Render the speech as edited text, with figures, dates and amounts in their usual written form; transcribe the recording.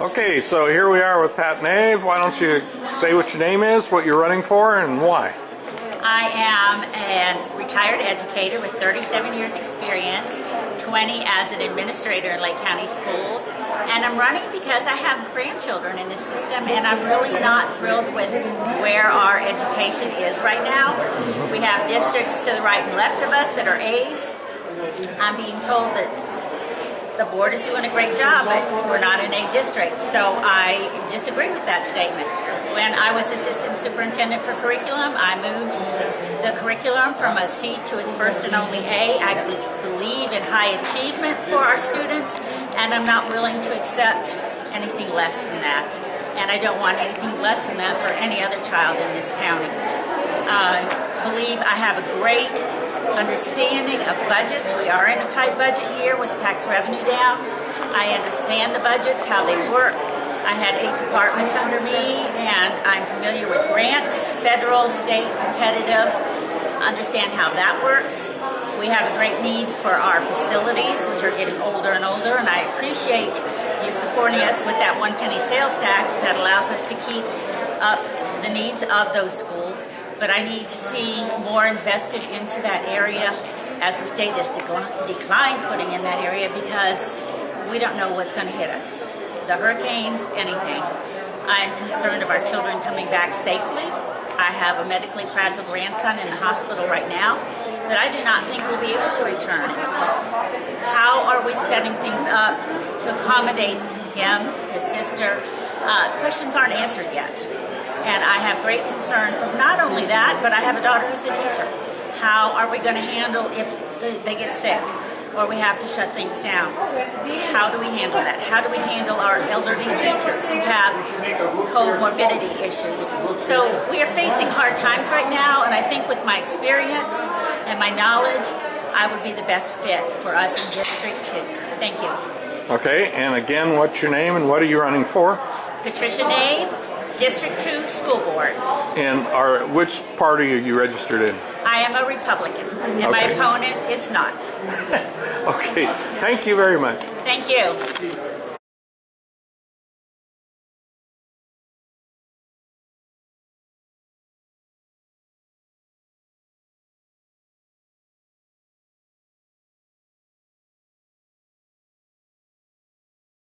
Okay, so here we are with Pat Nave. Why don't you say what your name is, what you're running for, and why? I am a retired educator with 37 years experience, 20 as an administrator in Lake County Schools, and I'm running because I have grandchildren in this system and I'm really not thrilled with where our education is right now. We have districts to the right and left of us that are A's. I'm being told that the board is doing a great job, but we're not in a district. So I disagree with that statement. When I was assistant superintendent for curriculum, I moved the curriculum from a C to its first and only A. I believe in high achievement for our students, and I'm not willing to accept anything less than that. And I don't want anything less than that for any other child in this county. I believe I have a great understanding of budgets. We are in a tight budget year with tax revenue down. I understand the budgets, how they work. I had 8 departments under me, and I'm familiar with grants, federal, state, competitive. Understand how that works. We have a great need for our facilities, which are getting older and older, and I appreciate you supporting us with that 1 penny sales tax that allows us to keep up the needs of those schools. But I need to see more invested into that area as the state has declined putting in that area, because we don't know what's going to hit us. The hurricanes, anything. I'm concerned of our children coming back safely. I have a medically fragile grandson in the hospital right now that I do not think will be able to return in the fall. How are we setting things up to accommodate him, his sister? Questions aren't answered yet. And I have great concern from not only that, but I have a daughter who's a teacher. How are we going to handle if they get sick or we have to shut things down? How do we handle that? How do we handle our elderly teachers who have comorbidity issues? So we are facing hard times right now, and I think with my experience and my knowledge, I would be the best fit for us in District 2. Thank you. Okay, and again, what's your name and what are you running for? Patricia Nave, District 2 School Board. And which party are you registered in? I am a Republican, and my opponent is not. Okay. Thank you very much. Thank you.